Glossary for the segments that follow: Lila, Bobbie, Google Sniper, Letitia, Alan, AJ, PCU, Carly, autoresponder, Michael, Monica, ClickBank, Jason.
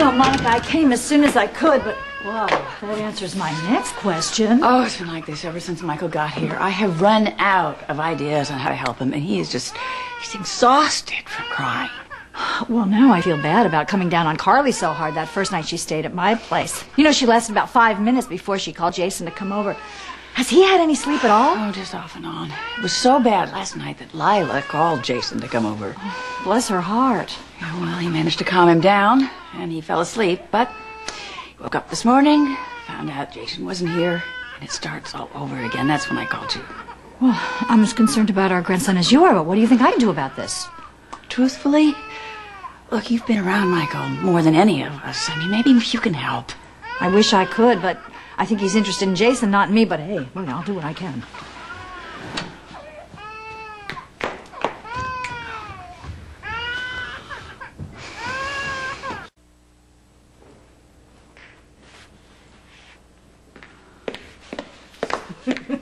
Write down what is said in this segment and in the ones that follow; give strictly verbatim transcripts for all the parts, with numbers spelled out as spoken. Well, Monica, I came as soon as I could, but, whoa, that answers my next question. Oh, it's been like this ever since Michael got here. I have run out of ideas on how to help him, and he is just, he's exhausted from crying. Well, now I feel bad about coming down on Carly so hard that first night she stayed at my place. You know, she lasted about five minutes before she called Jason to come over. Has he had any sleep at all? Oh, just off and on. It was so bad last night that Lila called Jason to come over. Oh, bless her heart. Yeah, well, he managed to calm him down, and he fell asleep, but he woke up this morning, found out Jason wasn't here, and it starts all over again. That's when I called you. Well, I'm as concerned about our grandson as you are, but what do you think I can do about this? Truthfully, look, you've been around Michael more than any of us. I mean, maybe you can help. I wish I could, but I think he's interested in Jason, not in me, but hey, well, I'll do what I can.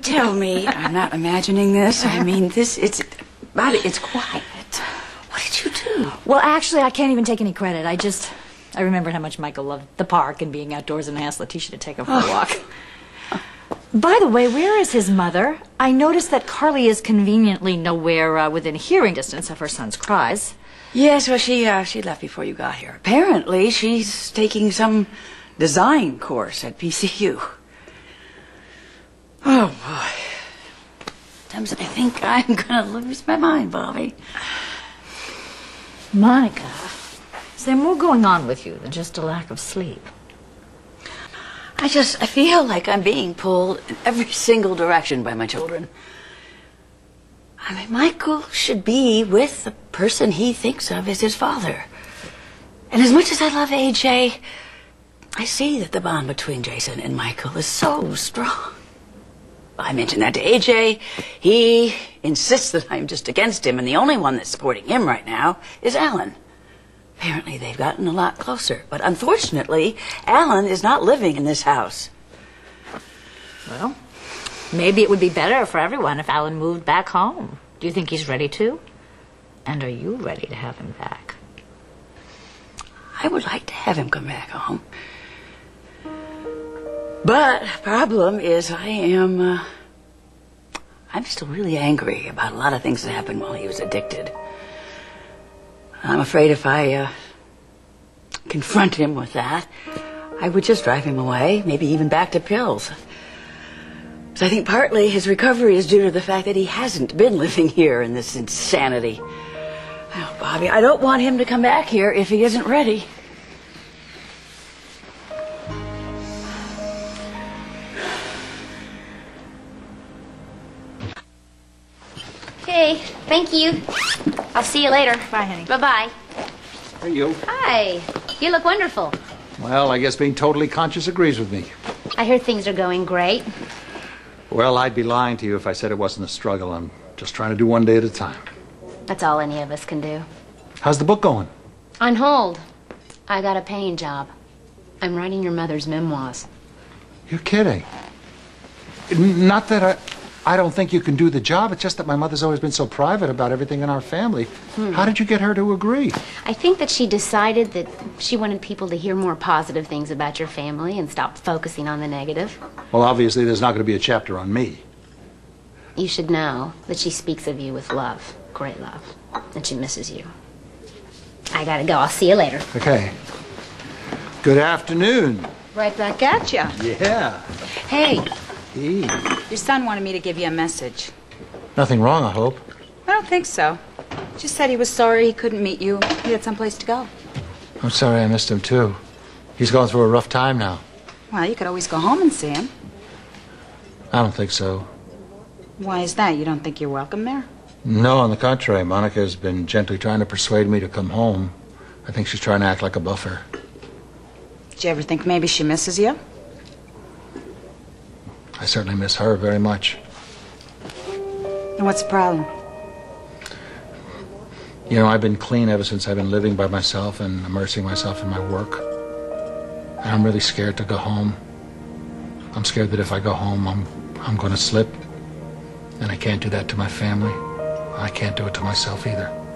Tell me, I'm not imagining this. I mean, this, it's, about it, it's quiet. What did you do? Well, actually, I can't even take any credit. I just, I remembered how much Michael loved the park and being outdoors, and I asked Letitia to take him for a walk. By the way, where is his mother? I noticed that Carly is conveniently nowhere uh, within hearing distance of her son's cries. Yes, well, she, uh, she left before you got here. Apparently, she's taking some design course at P C U. Oh, boy. Sometimes I think I'm going to lose my mind, Bobbie. Monica, is there more going on with you than just a lack of sleep? I just, I feel like I'm being pulled in every single direction by my children. I mean, Michael should be with the person he thinks of as his father. And as much as I love A J, I see that the bond between Jason and Michael is so strong. I mentioned that to A J. He insists that I'm just against him, and the only one that's supporting him right now is Alan. Apparently, they've gotten a lot closer, but unfortunately, Alan is not living in this house. Well, maybe it would be better for everyone if Alan moved back home. Do you think he's ready to? And are you ready to have him back? I would like to have him come back home. But the problem is I am, uh, I'm still really angry about a lot of things that happened while he was addicted. I'm afraid if I uh, confront him with that, I would just drive him away, maybe even back to pills. So I think partly his recovery is due to the fact that he hasn't been living here in this insanity. Oh, Bobbie, I don't want him to come back here if he isn't ready. Okay, thank you. I'll see you later. Bye, honey. Bye-bye. Hey, you. Hi. You look wonderful. Well, I guess being totally conscious agrees with me. I hear things are going great. Well, I'd be lying to you if I said it wasn't a struggle. I'm just trying to do one day at a time. That's all any of us can do. How's the book going? On hold. I got a paying job. I'm writing your mother's memoirs. You're kidding. Not that I... I don't think you can do the job. It's just that my mother's always been so private about everything in our family. Hmm. How did you get her to agree? I think that she decided that she wanted people to hear more positive things about your family and stop focusing on the negative. Well, obviously, there's not going to be a chapter on me. You should know that she speaks of you with love, great love, and she misses you. I gotta go. I'll see you later. Okay. Good afternoon. Right back at you. Yeah. Hey. Your son wanted me to give you a message. Nothing wrong, I hope. I don't think so. Just said he was sorry he couldn't meet you. He had someplace to go. I'm sorry I missed him, too. He's going through a rough time now. Well, you could always go home and see him. I don't think so. Why is that? You don't think you're welcome there? No, on the contrary. Monica's been gently trying to persuade me to come home. I think she's trying to act like a buffer. Did you ever think maybe she misses you? I certainly miss her very much. And what's the problem? You know, I've been clean ever since I've been living by myself and immersing myself in my work. And I'm really scared to go home. I'm scared that if I go home, I'm, I'm going to slip. And I can't do that to my family. I can't do it to myself either.